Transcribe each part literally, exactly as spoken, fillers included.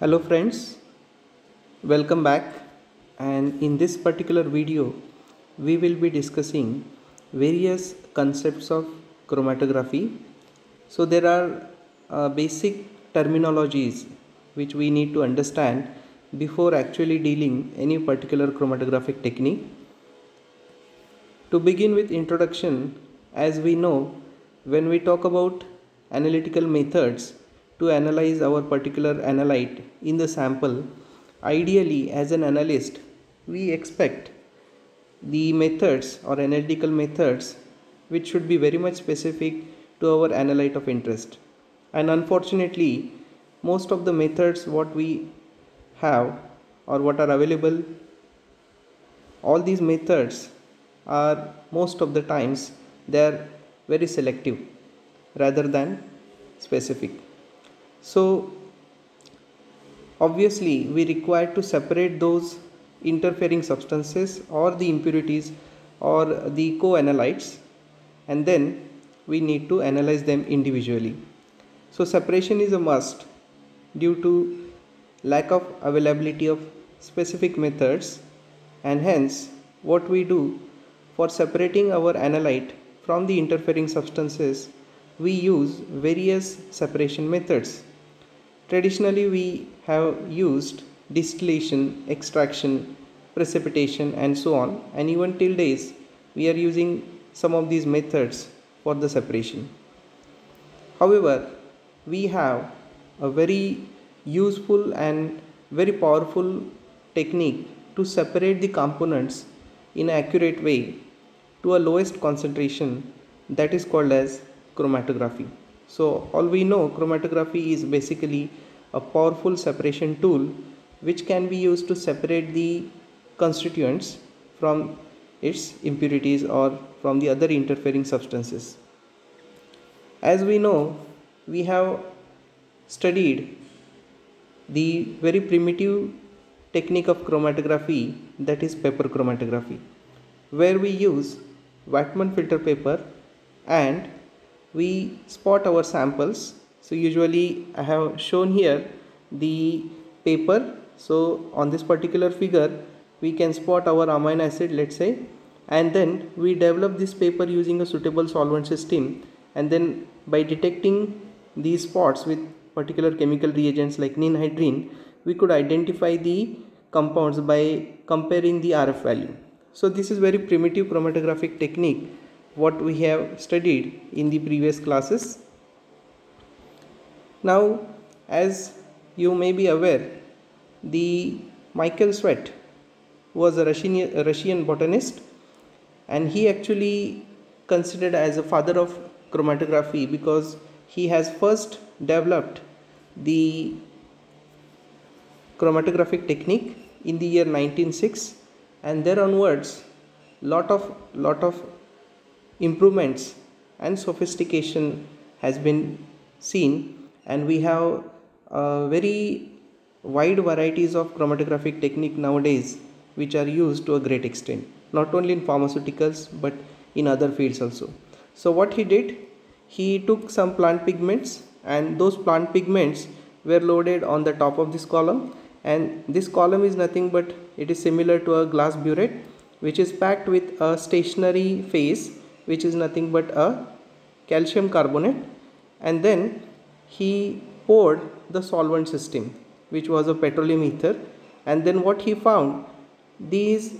Hello friends, welcome back, and in this particular video we will be discussing various concepts of chromatography. So there are uh, basic terminologies which we need to understand before actually dealing any particular chromatographic technique. To begin with introduction, as we know, when we talk about analytical methods to analyze our particular analyte in the sample, ideally as an analyst we expect the methods or analytical methods which should be very much specific to our analyte of interest. And unfortunately most of the methods what we have or what are available, all these methods are most of the times they are very selective rather than specific. So obviously we require to separate those interfering substances or the impurities or the co-analytes, and then we need to analyze them individually. So separation is a must due to lack of availability of specific methods, and hence what we do for separating our analyte from the interfering substances, we use various separation methods. Traditionally we have used distillation, extraction, precipitation and so on, and even till days we are using some of these methods for the separation. However, we have a very useful and very powerful technique to separate the components in an accurate way to a lowest concentration, that is called as chromatography. So all we know, chromatography is basically a powerful separation tool which can be used to separate the constituents from its impurities or from the other interfering substances. As we know, we have studied the very primitive technique of chromatography, that is paper chromatography, where we use Whatman filter paper and we spot our samples. So usually I have shown here the paper. So on this particular figure we can spot our amino acid, let's say, and then we develop this paper using a suitable solvent system, and then by detecting these spots with particular chemical reagents like ninhydrin, we could identify the compounds by comparing the R F value. So this is very primitive chromatographic technique what we have studied in the previous classes. Now, as you may be aware, the Mikhail Tswett was a Russian, a Russian botanist, and he actually considered as a father of chromatography because he has first developed the chromatographic technique in the year nineteen oh six, and there onwards lot of lot of improvements and sophistication has been seen, and we have uh, very wide varieties of chromatographic technique nowadays which are used to a great extent, not only in pharmaceuticals but in other fields also. So what he did, he took some plant pigments, and those plant pigments were loaded on the top of this column, and this column is nothing but it is similar to a glass burette which is packed with a stationary phase, which is nothing but a calcium carbonate, and then he poured the solvent system which was a petroleum ether, and then what he found, these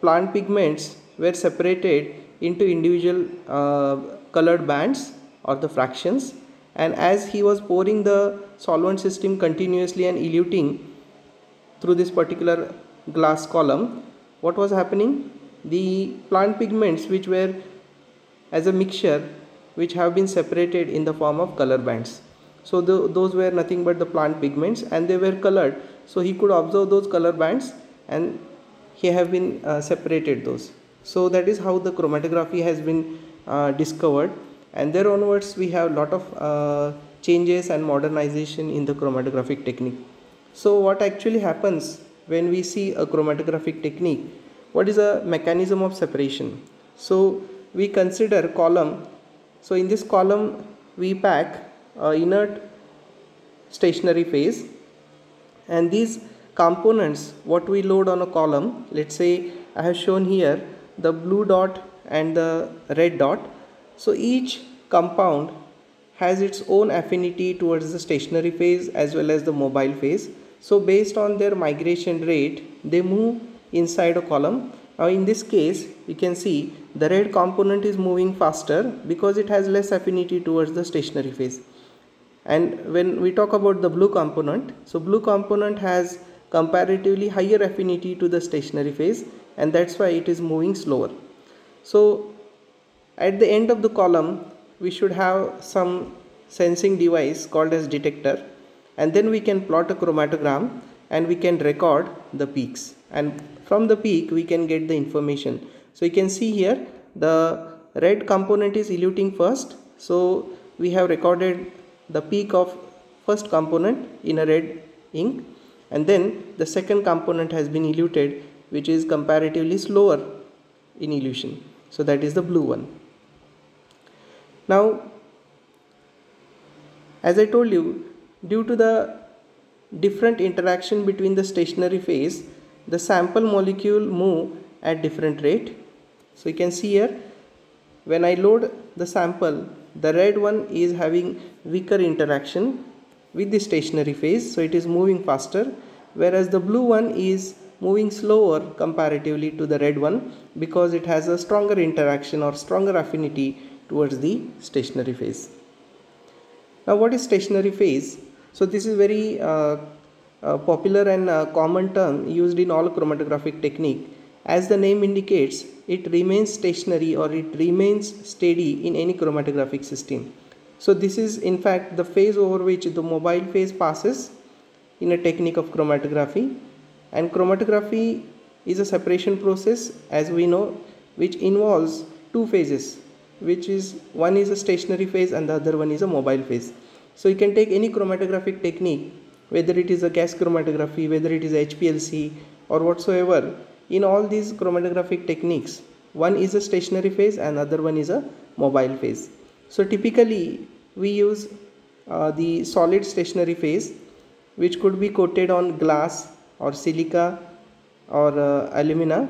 plant pigments were separated into individual uh, colored bands or the fractions, and as he was pouring the solvent system continuously and eluting through this particular glass column, what was happening, the plant pigments which were as a mixture which have been separated in the form of color bands. So the, those were nothing but the plant pigments, and they were colored, so he could observe those color bands and he have been uh, separated those. So that is how the chromatography has been uh, discovered, and there onwards we have lot of uh, changes and modernization in the chromatographic technique. So what actually happens when we see a chromatographic technique, what is a mechanism of separation? So we consider column. So in this column we pack uh, inert stationary phase, and these components what we load on a column, let's say I have shown here the blue dot and the red dot. So each compound has its own affinity towards the stationary phase as well as the mobile phase. So based on their migration rate, they move inside a column. Now in this case, you can see the red component is moving faster because it has less affinity towards the stationary phase. And when we talk about the blue component, so blue component has comparatively higher affinity to the stationary phase, and that's why it is moving slower. So at the end of the column, we should have some sensing device called as detector, and then we can plot a chromatogram and we can record the peaks, and from the peak we can get the information. So you can see here the red component is eluting first, so we have recorded the peak of first component in a red ink, and then the second component has been eluted, which is comparatively slower in elution, so that is the blue one. Now, as I told you, due to the different interaction between the stationary phase, the sample molecule move at different rate. So you can see here, when I load the sample, the red one is having weaker interaction with the stationary phase, so it is moving faster, whereas the blue one is moving slower comparatively to the red one because it has a stronger interaction or stronger affinity towards the stationary phase. Now, what is stationary phase? So this is very uh, uh, popular and uh, common term used in all chromatographic technique. As the name indicates, it remains stationary or it remains steady in any chromatographic system. So this is in fact the phase over which the mobile phase passes in a technique of chromatography, and chromatography is a separation process, as we know, which involves two phases, which is one is a stationary phase and the other one is a mobile phase. So you can take any chromatographic technique, whether it is a gas chromatography, whether it is H P L C or whatsoever. In all these chromatographic techniques, one is a stationary phase and other one is a mobile phase. So typically we use uh, the solid stationary phase, which could be coated on glass or silica or uh, alumina,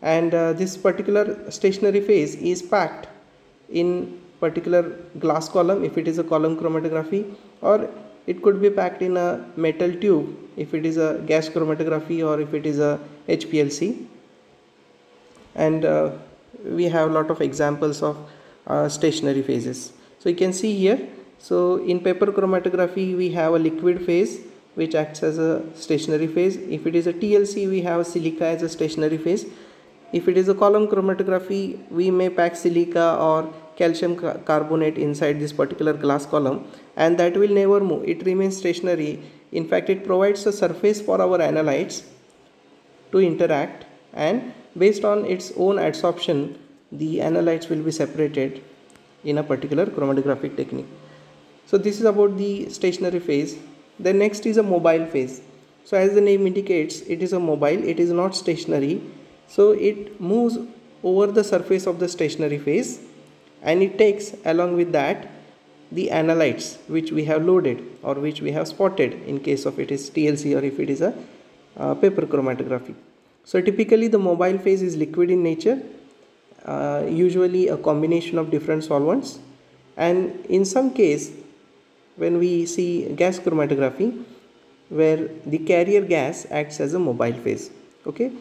and uh, this particular stationary phase is packed in particular glass column if it is a column chromatography, or it could be packed in a metal tube if it is a gas chromatography or if it is a H P L C. And uh, we have a lot of examples of uh, stationary phases. So you can see here, so in paper chromatography we have a liquid phase which acts as a stationary phase. If it is a T L C, we have silica as a stationary phase. If it is a column chromatography, we may pack silica or calcium carbonate inside this particular glass column, and that will never move, it remains stationary. In fact, it provides a surface for our analytes to interact, and based on its own adsorption, the analytes will be separated in a particular chromatographic technique. So this is about the stationary phase. The next is a mobile phase. So as the name indicates, it is a mobile, it is not stationary. So it moves over the surface of the stationary phase, and it takes along with that the analytes which we have loaded or which we have spotted in case of it is T L C or if it is a uh, paper chromatography. So typically the mobile phase is liquid in nature, uh, usually a combination of different solvents, and in some case when we see gas chromatography where the carrier gas acts as a mobile phase, okay.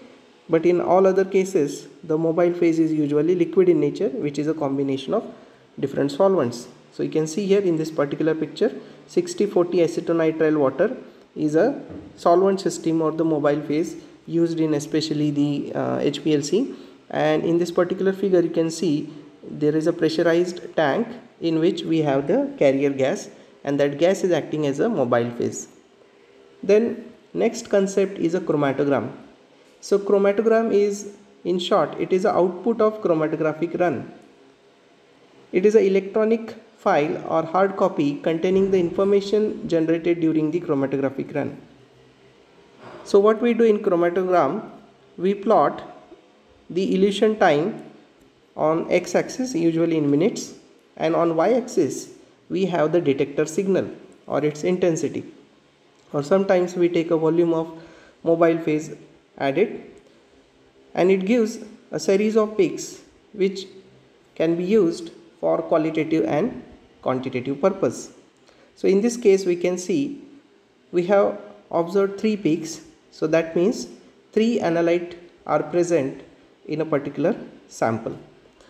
But in all other cases, the mobile phase is usually liquid in nature, which is a combination of different solvents. So you can see here in this particular picture, sixty forty acetonitrile water is a solvent system or the mobile phase used in especially the uh, H P L C. And in this particular figure, you can see there is a pressurized tank in which we have the carrier gas, and that gas is acting as a mobile phase. Then next concept is a chromatogram. So chromatogram is, in short, it is the output of chromatographic run. It is an electronic file or hard copy containing the information generated during the chromatographic run. So what we do in chromatogram, we plot the elution time on x-axis, usually in minutes, and on y-axis we have the detector signal or its intensity or sometimes we take a volume of mobile phase added, and it gives a series of peaks which can be used for qualitative and quantitative purpose. So in this case we can see we have observed three peaks, so that means three analytes are present in a particular sample.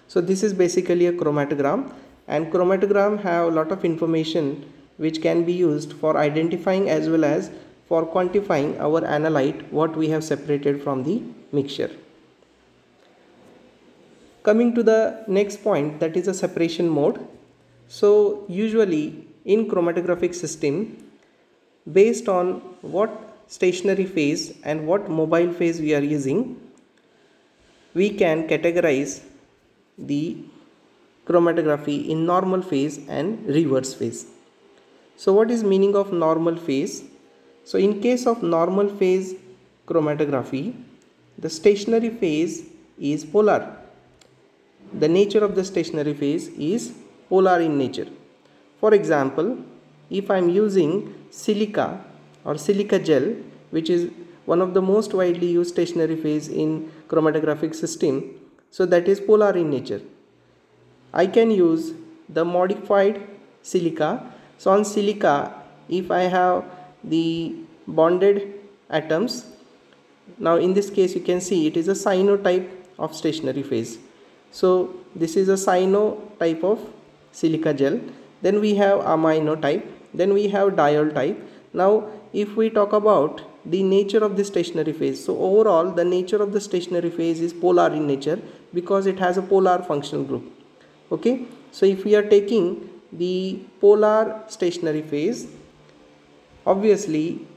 So this is basically a chromatogram, and chromatogram have a lot of information which can be used for identifying as well as for quantifying our analyte what we have separated from the mixture. Coming to the next point, that is a separation mode. So usually in chromatographic system, based on what stationary phase and what mobile phase we are using, we can categorize the chromatography in normal phase and reverse phase. So what is meaning of normal phase? So in case of normal phase chromatography, the stationary phase is polar. The nature of the stationary phase is polar in nature. For example, if I am using silica or silica gel, which is one of the most widely used stationary phase in chromatographic system, so that is polar in nature. I can use the modified silica. So on silica, if I have the bonded atoms, now in this case you can see it is a cyanotype of stationary phase. So this is a cyanotype of silica gel. Then we have amino type. Then we have diol type. Now if we talk about the nature of the stationary phase, so overall the nature of the stationary phase is polar in nature because it has a polar functional group. Okay, so if we are taking the polar stationary phase, obviously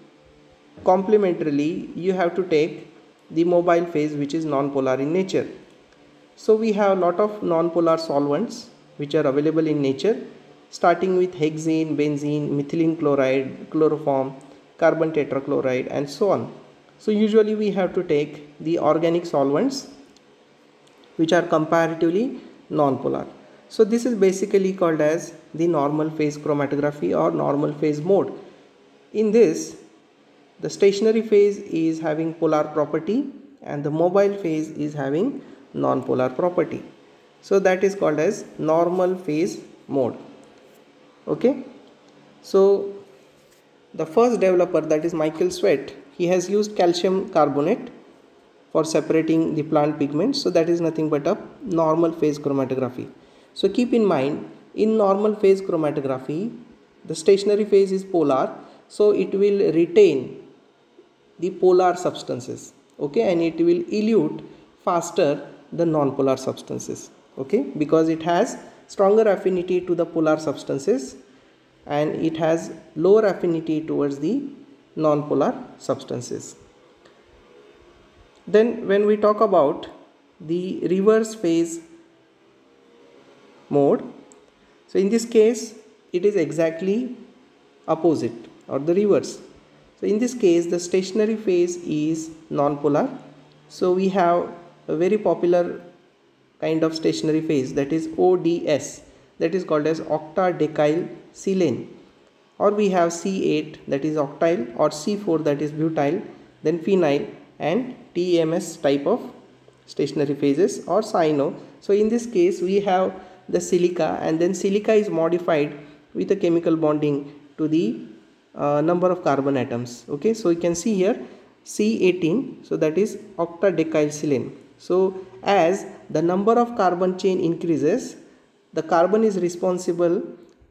complementarily you have to take the mobile phase, which is non-polar in nature. So we have a lot of non-polar solvents which are available in nature, starting with hexane, benzene, methylene chloride, chloroform, carbon tetrachloride, and so on. So usually we have to take the organic solvents which are comparatively non-polar. So this is basically called as the normal phase chromatography or normal phase mode. In this, the stationary phase is having polar property and the mobile phase is having non-polar property. So that is called as normal phase mode. Okay. So the first developer, that is Mikhail Tswett, he has used calcium carbonate for separating the plant pigments. So that is nothing but a normal phase chromatography. So keep in mind, in normal phase chromatography, the stationary phase is polar, so it will retain the polar substances, okay, and it will elute faster the non-polar substances, okay, because it has stronger affinity to the polar substances and it has lower affinity towards the non-polar substances. Then when we talk about the reverse phase mode, so in this case it is exactly opposite or the reverse. So in this case the stationary phase is non-polar. So we have a very popular kind of stationary phase, that is O D S, that is called as octadecyl silane, or we have C eight, that is octyl, or C four, that is butyl, then phenyl, and T M S type of stationary phases, or cyano. So in this case we have the silica, and then silica is modified with a chemical bonding to the uh, number of carbon atoms. Okay, so you can see here C eighteen, so that is octadecyl silane. So as the number of carbon chain increases, the carbon is responsible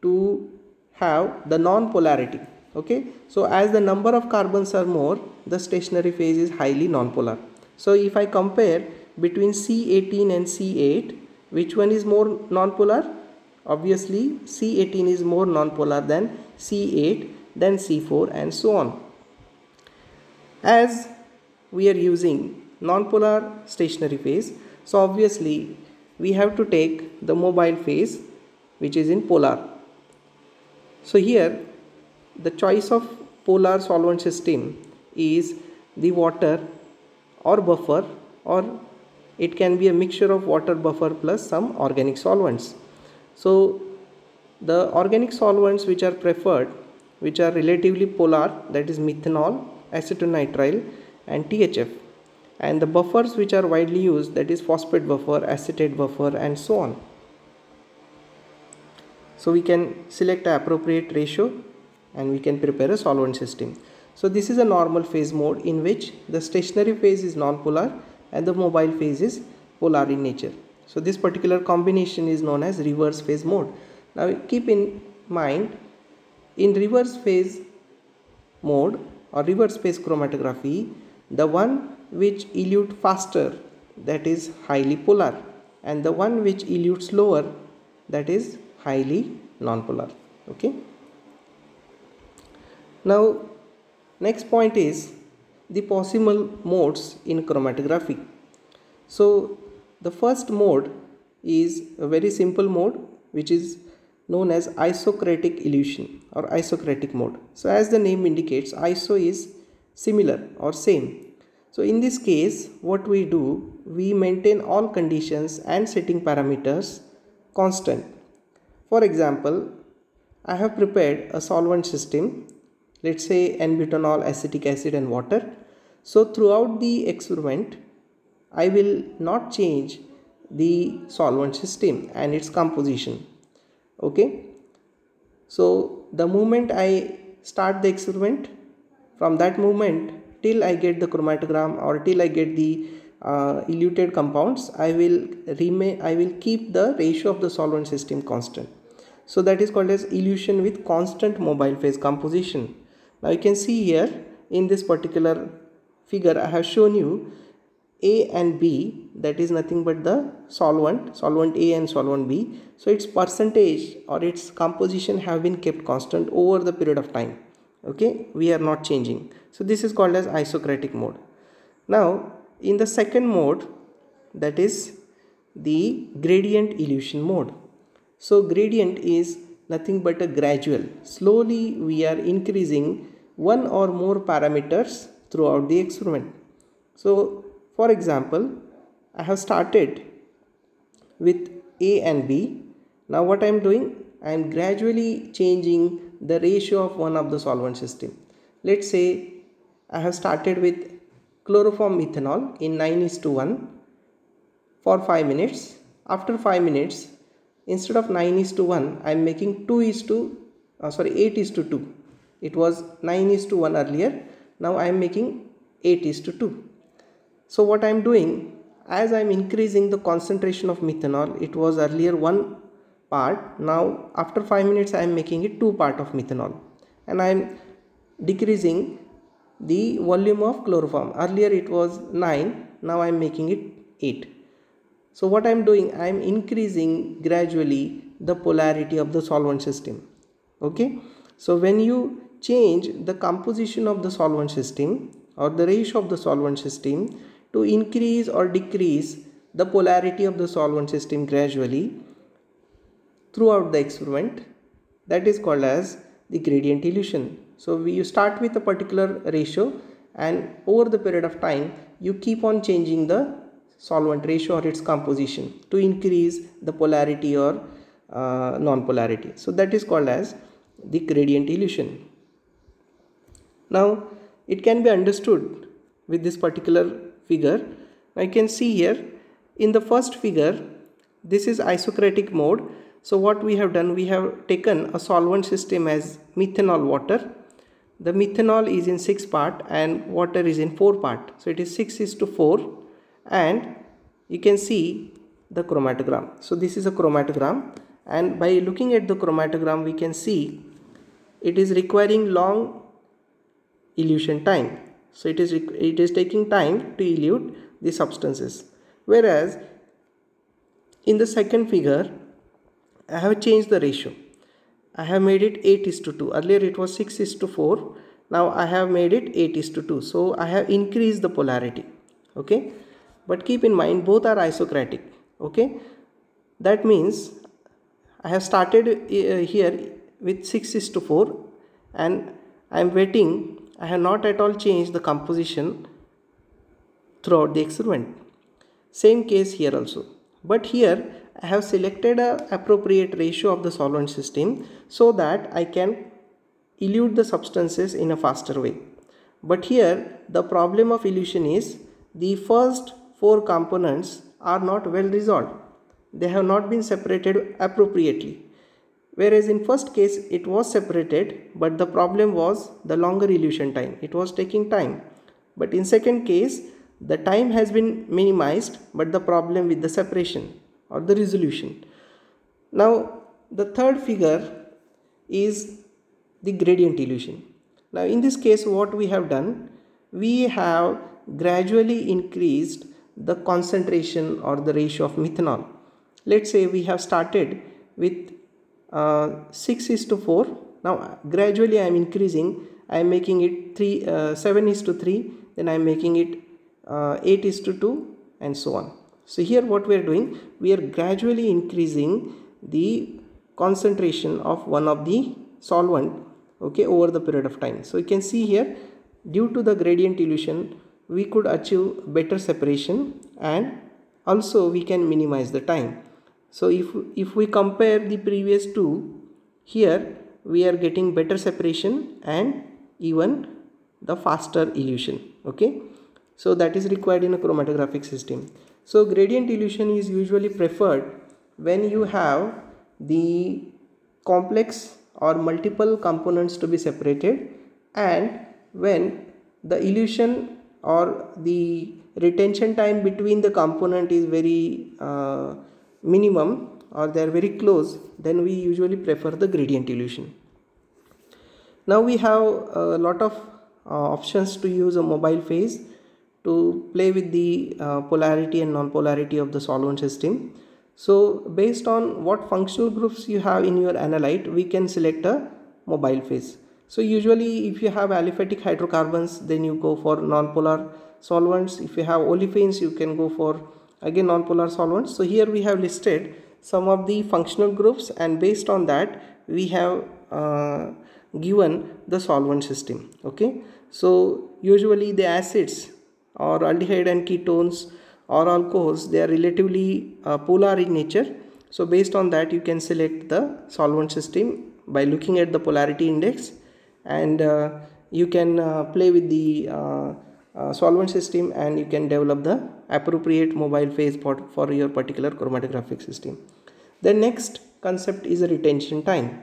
to have the non-polarity. Okay, so as the number of carbons are more, the stationary phase is highly non-polar. So if I compare between C eighteen and C eight, which one is more non-polar? Obviously C eighteen is more non-polar than C eight, then C four, and so on. As we are using non-polar stationary phase, so obviously we have to take the mobile phase, which is in polar. So here the choice of polar solvent system is the water or buffer, or it can be a mixture of water buffer plus some organic solvents. So the organic solvents which are preferred which are relatively polar, that is methanol, acetonitrile and T H F, and the buffers which are widely used, that is phosphate buffer, acetate buffer and so on. So we can select an appropriate ratio and we can prepare a solvent system. So this is a normal phase mode in which the stationary phase is non-polar and the mobile phase is polar in nature. So this particular combination is known as reverse phase mode. Now keep in mind, in reverse phase mode or reverse phase chromatography, the one which elutes faster, that is highly polar, and the one which elutes slower, that is highly non-polar. Okay. Now next point is the possible modes in chromatography. So the first mode is a very simple mode which is known as isocratic elution or isocratic mode. So as the name indicates, iso is similar or same. So in this case what we do, we maintain all conditions and setting parameters constant. For example, I have prepared a solvent system, let's say N-butanol, acetic acid and water. So throughout the experiment I will not change the solvent system and its composition. Okay, so the moment I start the experiment, from that moment till I get the chromatogram or till I get the uh, eluted compounds, I will remain I will keep the ratio of the solvent system constant. So that is called as elution with constant mobile phase composition. Now you can see here in this particular figure I have shown you A and B, that is nothing but the solvent, solvent A and solvent B. So its percentage or its composition have been kept constant over the period of time. Okay, we are not changing. So this is called as isocratic mode. Now in the second mode, that is the gradient elution mode. So gradient is nothing but a gradual. Slowly we are increasing one or more parameters throughout the experiment. So for example, I have started with A and B. Now what I am doing, I am gradually changing the ratio of one of the solvent system. Let's say I have started with chloroform methanol in nine is to one for five minutes. After five minutes, instead of nine is to one, I am making two is to, uh, sorry, eight is to two. It was nine is to one earlier. Now I am making eight is to two. So what I am doing, as I am increasing the concentration of methanol, it was earlier one part, now after five minutes I am making it two part of methanol, and I am decreasing the volume of chloroform. Earlier it was nine, now I am making it eight. So what I am doing, I am increasing gradually the polarity of the solvent system. Okay. So when you change the composition of the solvent system or the ratio of the solvent system to increase or decrease the polarity of the solvent system gradually throughout the experiment, that is called as the gradient elution. So we, you start with a particular ratio and over the period of time you keep on changing the solvent ratio or its composition to increase the polarity or uh, non-polarity. So that is called as the gradient elution. Now it can be understood with this particular figure. Now you can see here in the first figure, this is isocratic mode. So what we have done, we have taken a solvent system as methanol water. The methanol is in six part and water is in four part. So it is six is to four, and you can see the chromatogram. So this is a chromatogram, and by looking at the chromatogram we can see it is requiring long elution time. So it is it is taking time to elute the substances, whereas in the second figure I have changed the ratio. I have made it eight is to two. Earlier it was six is to four, now I have made it eight is to two. So I have increased the polarity. Okay, but keep in mind both are isocratic. Okay, that means I have started uh, here with six is to four and I am waiting. I have not at all changed the composition throughout the experiment. Same case here also. But here I have selected an appropriate ratio of the solvent system so that I can elute the substances in a faster way. But here the problem of elution is the first four components are not well resolved. They have not been separated appropriately. Whereas in first case it was separated, but the problem was the longer elution time. It was taking time. But in second case the time has been minimized, but the problem with the separation or the resolution. Now the third figure is the gradient elution. Now in this case what we have done, we have gradually increased the concentration or the ratio of methanol. Let's say we have started with uh, six is to four. Now gradually I am increasing, I am making it three, uh, seven is to three, then I am making it uh, eight is to two and so on. So here what we are doing, we are gradually increasing the concentration of one of the solvent, okay, over the period of time. So you can see here, due to the gradient elution we could achieve better separation and also we can minimize the time. So if, if we compare the previous two, here we are getting better separation and even the faster elution, okay. So that is required in a chromatographic system. So gradient elution is usually preferred when you have the complex or multiple components to be separated and when the elution or the retention time between the component is very uh, minimum or they are very close, then we usually prefer the gradient elution. Now we have a lot of uh, options to use a mobile phase to play with the uh, polarity and non-polarity of the solvent system. So based on what functional groups you have in your analyte, we can select a mobile phase. So usually if you have aliphatic hydrocarbons, then you go for nonpolar solvents. If you have olefins, you can go for again nonpolar solvents. So here we have listed some of the functional groups and based on that we have uh, given the solvent system, okay. So usually the acids or aldehyde and ketones or alcohols, they are relatively uh, polar in nature. So based on that you can select the solvent system by looking at the polarity index and uh, you can uh, play with the uh, uh, solvent system and you can develop the appropriate mobile phase for, for your particular chromatographic system. The next concept is a retention time.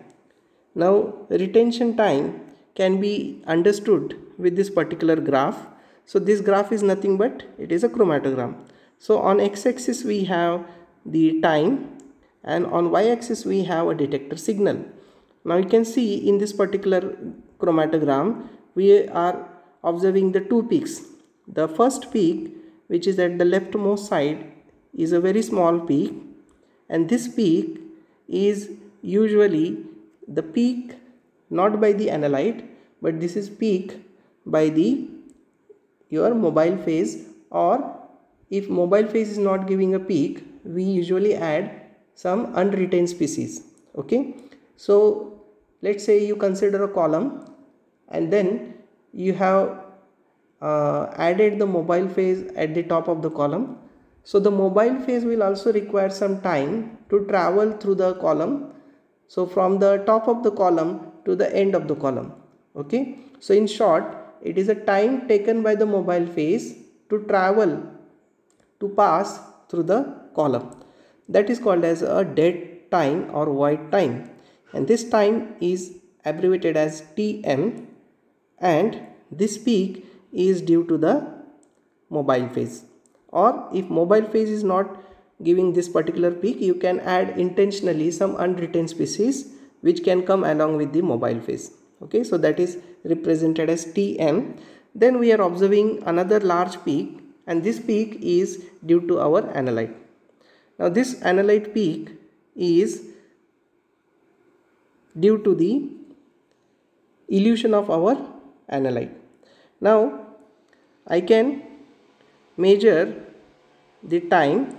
Now retention time can be understood with this particular graph. So this graph is nothing but it is a chromatogram. So on x-axis we have the time and on y-axis we have a detector signal. Now you can see in this particular chromatogram we are observing the two peaks. The first peak, which is at the leftmost side, is a very small peak and this peak is usually the peak not by the analyte, but this is peak by the your mobile phase, or if mobile phase is not giving a peak, we usually add some unretained species, okay. So let's say you consider a column and then you have uh, added the mobile phase at the top of the column. So the mobile phase will also require some time to travel through the column, so from the top of the column to the end of the column, okay. So in short, it is a time taken by the mobile phase to travel, to pass through the column. That is called as a dead time or void time. And this time is abbreviated as T M and this peak is due to the mobile phase. Or if mobile phase is not giving this particular peak, you can add intentionally some unretained species which can come along with the mobile phase. Okay, so that is represented as T M. Then we are observing another large peak and this peak is due to our analyte. Now this analyte peak is due to the elution of our analyte. Now I can measure the time,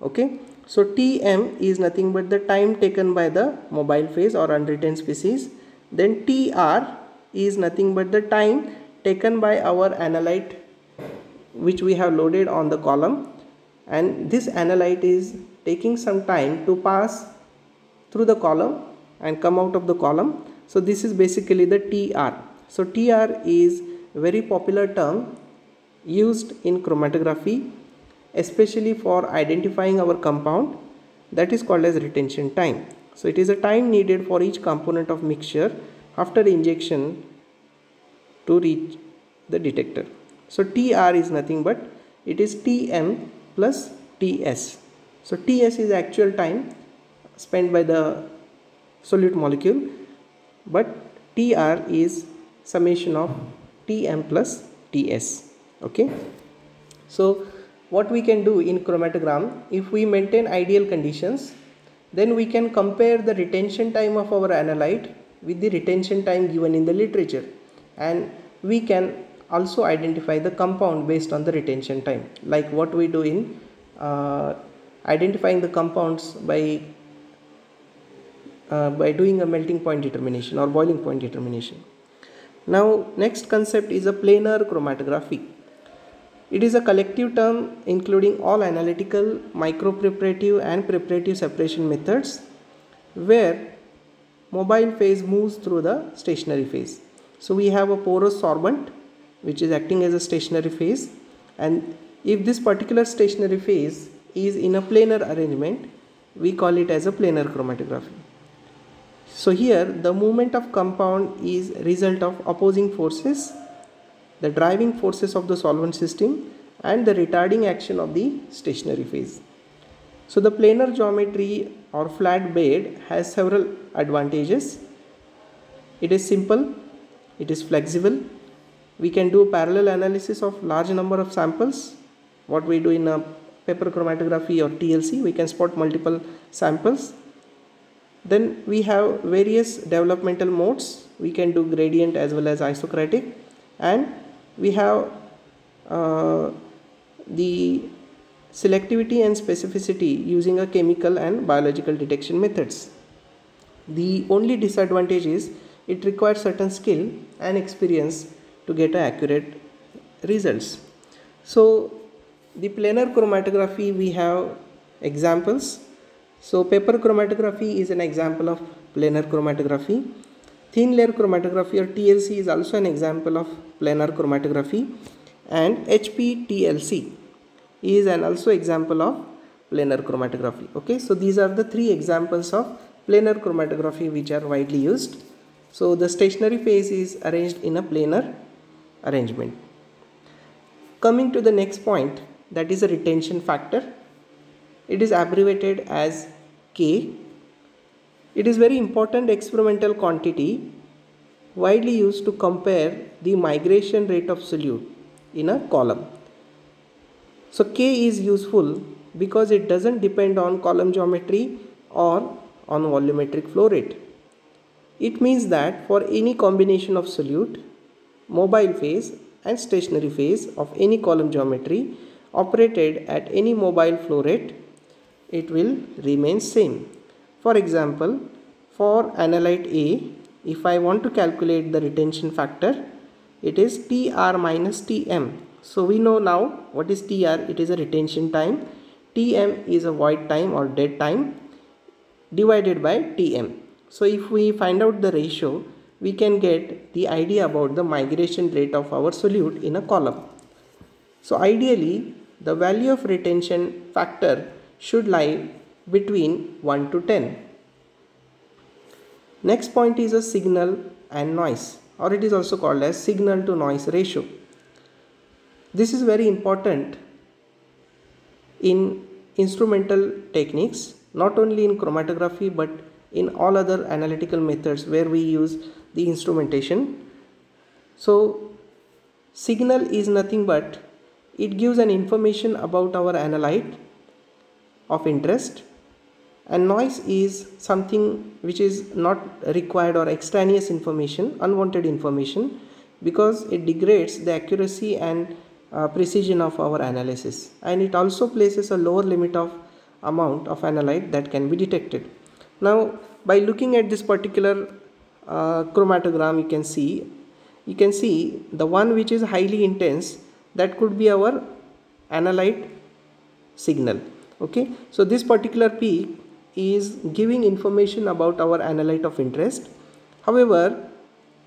okay. So T M is nothing but the time taken by the mobile phase or unretained species. Then T R is nothing but the time taken by our analyte which we have loaded on the column, and this analyte is taking some time to pass through the column and come out of the column. So this is basically the T R. So T R is a very popular term used in chromatography, especially for identifying our compound, that is called as retention time. So it is a time needed for each component of mixture after injection to reach the detector. So T R is nothing but it is T M plus T S. So T S is actual time spent by the solute molecule, but T R is summation of T M plus T S. Okay, so what we can do in chromatogram, if we maintain ideal conditions, then we can compare the retention time of our analyte with the retention time given in the literature, and we can also identify the compound based on the retention time, like what we do in uh, identifying the compounds by uh, by doing a melting point determination or boiling point determination. Now next concept is a planar chromatography. It is a collective term including all analytical, micropreparative and preparative separation methods where mobile phase moves through the stationary phase. So we have a porous sorbent which is acting as a stationary phase, and if this particular stationary phase is in a planar arrangement, we call it as a planar chromatography. So here the movement of compound is result of opposing forces, the driving forces of the solvent system and the retarding action of the stationary phase. So the planar geometry or flat bed has several advantages. It is simple, it is flexible, we can do parallel analysis of large number of samples. What we do in a paper chromatography or T L C, we can spot multiple samples. Then we have various developmental modes, we can do gradient as well as isocratic, and we have uh, the selectivity and specificity using a chemical and biological detection methods. The only disadvantage is it requires certain skill and experience to get accurate results. So the planar chromatography, we have examples. So paper chromatography is an example of planar chromatography. Thin layer chromatography or T L C is also an example of planar chromatography, and H P T L C is an also example of planar chromatography. Okay, so these are the three examples of planar chromatography which are widely used. So the stationary phase is arranged in a planar arrangement. Coming to the next point, that is a retention factor. It is abbreviated as K. It is very important experimental quantity widely used to compare the migration rate of solute in a column. So K is useful because it doesn't depend on column geometry or on volumetric flow rate. It means that for any combination of solute, mobile phase and stationary phase of any column geometry operated at any mobile flow rate, it will remain same. For example, for analyte A, if I want to calculate the retention factor, it is T R minus T M. So we know now what is T R, it is a retention time, T M is a void time or dead time divided by T M. So if we find out the ratio, we can get the idea about the migration rate of our solute in a column. So ideally, the value of retention factor should lie between one to ten. Next point is a signal and noise, or it is also called as signal to noise ratio. This is very important in instrumental techniques, not only in chromatography but in all other analytical methods where we use the instrumentation. So signal is nothing but it gives an information about our analyte of interest, and noise is something which is not required or extraneous information, unwanted information, because it degrades the accuracy and uh, precision of our analysis, and it also places a lower limit of amount of analyte that can be detected. Now by looking at this particular uh, chromatogram, you can see you can see the one which is highly intense, that could be our analyte signal. Okay, so this particular peak is giving information about our analyte of interest, However,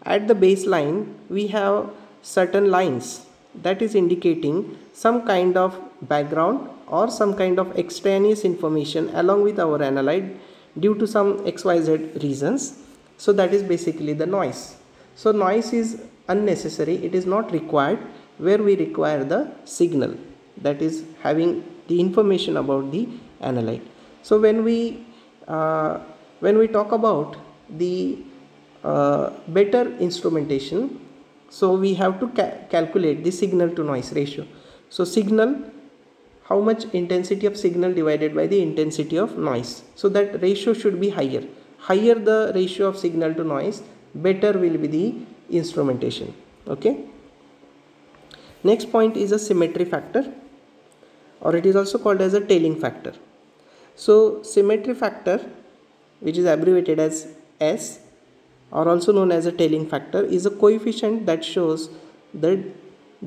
at the baseline we have certain lines that is indicating some kind of background or some kind of extraneous information along with our analyte due to some X Y Z reasons. So that is basically the noise. So noise is unnecessary, it is not required where we require the signal, that is having the information about the analyte. So when we uh, when we talk about the uh, better instrumentation, so we have to ca calculate the signal to noise ratio. So signal, how much intensity of signal divided by the intensity of noise. So that ratio should be higher. Higher the ratio of signal to noise, better will be the instrumentation. Okay. Next point is a symmetry factor, or it is also called as a tailing factor. So symmetry factor, which is abbreviated as S, or also known as a tailing factor, is a coefficient that shows the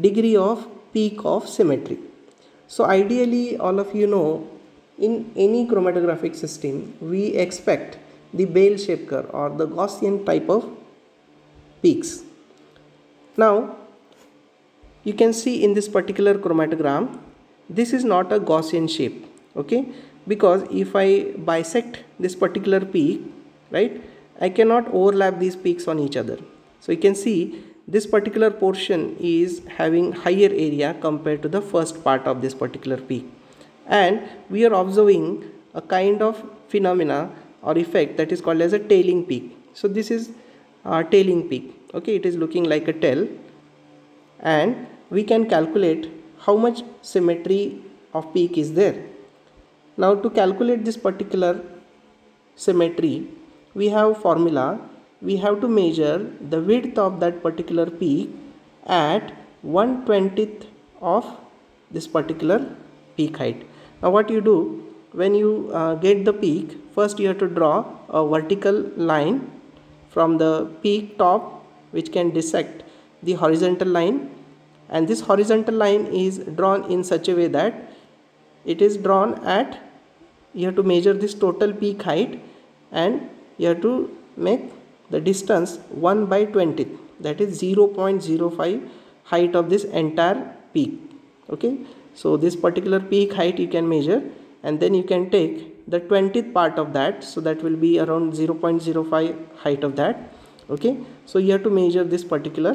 degree of peak of symmetry. So ideally, all of you know, in any chromatographic system we expect the bell shape curve or the Gaussian type of peaks. Now you can see in this particular chromatogram, this is not a Gaussian shape, okay, because if I bisect this particular peak, right, I cannot overlap these peaks on each other. So you can see this particular portion is having higher area compared to the first part of this particular peak, and we are observing a kind of phenomena or effect that is called as a tailing peak. So this is a tailing peak, okay, it is looking like a tail, and we can calculate how much symmetry of peak is there. Now to calculate this particular symmetry, we have formula, we have to measure the width of that particular peak at one twentieth of this particular peak height. Now what you do, when you uh, get the peak, first you have to draw a vertical line from the peak top, which can dissect the horizontal line, and this horizontal line is drawn in such a way that it is drawn at, you have to measure this total peak height, and you have to make the distance one by twentieth, that is zero point zero five height of this entire peak. Okay, so this particular peak height you can measure, and then you can take the twentieth part of that, so that will be around zero point zero five height of that. Okay, so you have to measure this particular,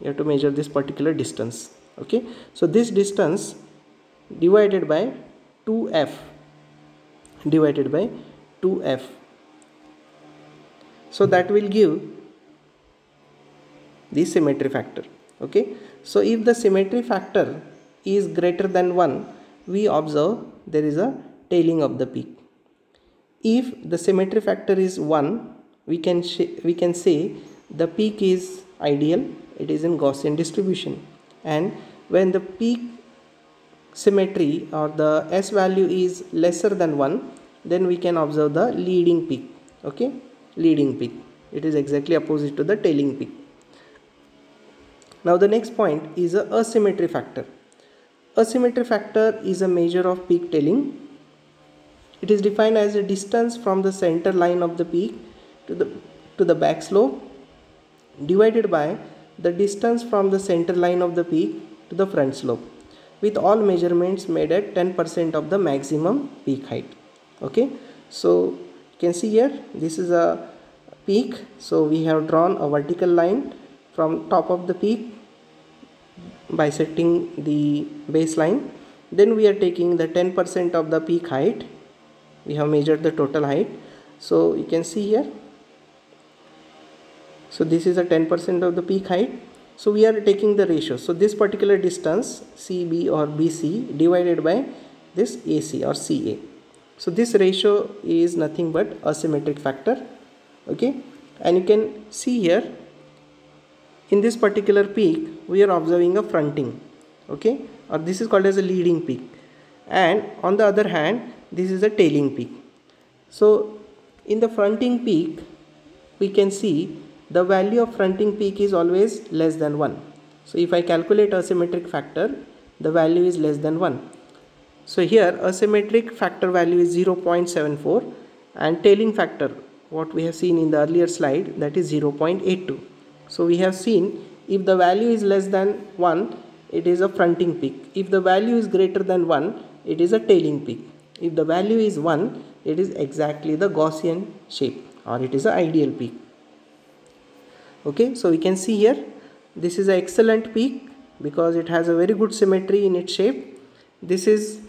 you have to measure this particular distance. Okay, so this distance divided by two F, divided by two F. So that will give the symmetry factor. Okay, so if the symmetry factor is greater than one, we observe there is a tailing of the peak. If the symmetry factor is one, we can we can say the peak is ideal, it is in Gaussian distribution, and when the peak symmetry or the S value is lesser than one, then we can observe the leading peak. Okay, leading peak, it is exactly opposite to the tailing peak. Now the next point is a asymmetry factor. Asymmetry factor is a measure of peak tailing. It is defined as a distance from the center line of the peak to the to the back slope divided by the distance from the center line of the peak to the front slope, with all measurements made at ten percent of the maximum peak height. Okay, so you can see here, this is a peak, so we have drawn a vertical line from top of the peak bisecting the baseline, then we are taking the ten percent of the peak height, we have measured the total height. So you can see here, so this is a ten percent of the peak height, so we are taking the ratio, so this particular distance C B or B C divided by this A C or C A. So this ratio is nothing but asymmetric factor. Okay, and you can see here, in this particular peak we are observing a fronting, okay, or this is called as a leading peak, and on the other hand this is a tailing peak. So in the fronting peak we can see the value of fronting peak is always less than one. So if I calculate asymmetric factor, the value is less than one. So here asymmetric factor value is zero point seven four and tailing factor what we have seen in the earlier slide, that is zero point eight two. So we have seen if the value is less than one, it is a fronting peak. If the value is greater than one, it is a tailing peak. If the value is one, it is exactly the Gaussian shape, or it is an ideal peak. Okay, so we can see here, this is an excellent peak because it has a very good symmetry in its shape. This is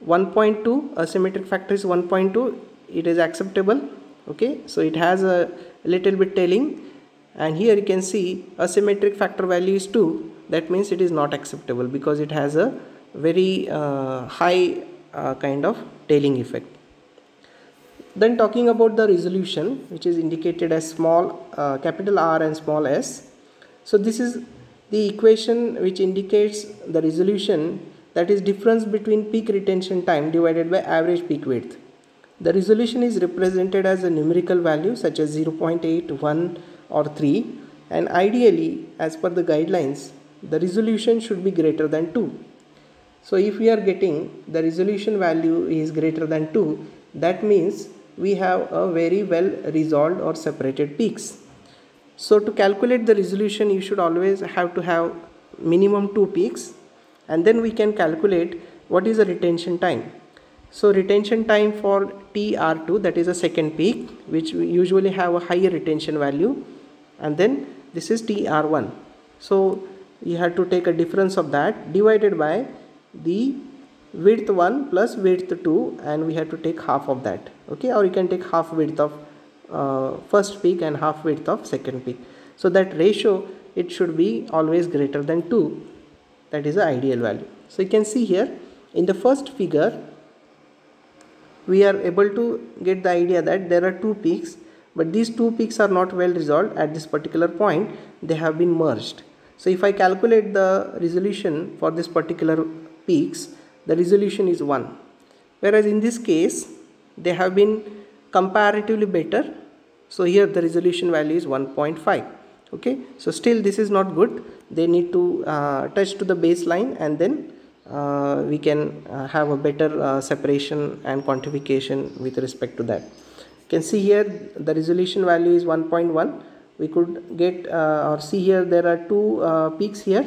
one point two, asymmetric factor is one point two, it is acceptable. Okay, so it has a little bit tailing, and here you can see asymmetric factor value is two. That means it is not acceptable because it has a very uh, high uh, kind of tailing effect. Then talking about the resolution, which is indicated as small uh, capital R and small s. So this is the equation which indicates the resolution, that is difference between peak retention time divided by average peak width. The resolution is represented as a numerical value such as zero point eight, one or three, and ideally as per the guidelines the resolution should be greater than two. So if we are getting the resolution value is greater than two, that means we have a very well resolved or separated peaks. So to calculate the resolution you should always have to have minimum two peaks, and then we can calculate what is the retention time. So retention time for T R two, that is a second peak which we usually have a higher retention value, and then this is T R one. So you have to take a difference of that divided by the width one plus width two, and we have to take half of that. Okay, or you can take half width of uh, first peak and half width of second peak. So that ratio, it should be always greater than two. That is the ideal value. So you can see here in the first figure we are able to get the idea that there are two peaks, but these two peaks are not well resolved at this particular point, they have been merged. So if I calculate the resolution for this particular peaks, the resolution is one, whereas in this case they have been comparatively better. So here the resolution value is one point five. Okay, so still this is not good, they need to uh, touch to the baseline, and then Uh, we can uh, have a better uh, separation and quantification with respect to that. You can see here the resolution value is one point one. We could get uh, or see here there are two uh, peaks here,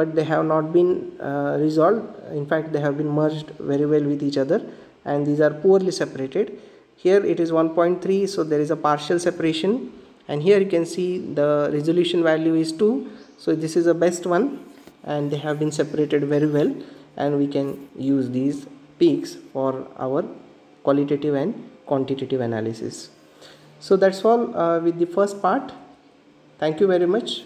but they have not been uh, resolved. In fact, they have been merged very well with each other, and these are poorly separated. Here it is one point three, so there is a partial separation, and here you can see the resolution value is two, so this is the best one, and they have been separated very well, and we can use these peaks for our qualitative and quantitative analysis. So that's all uh, with the first part. Thank you very much.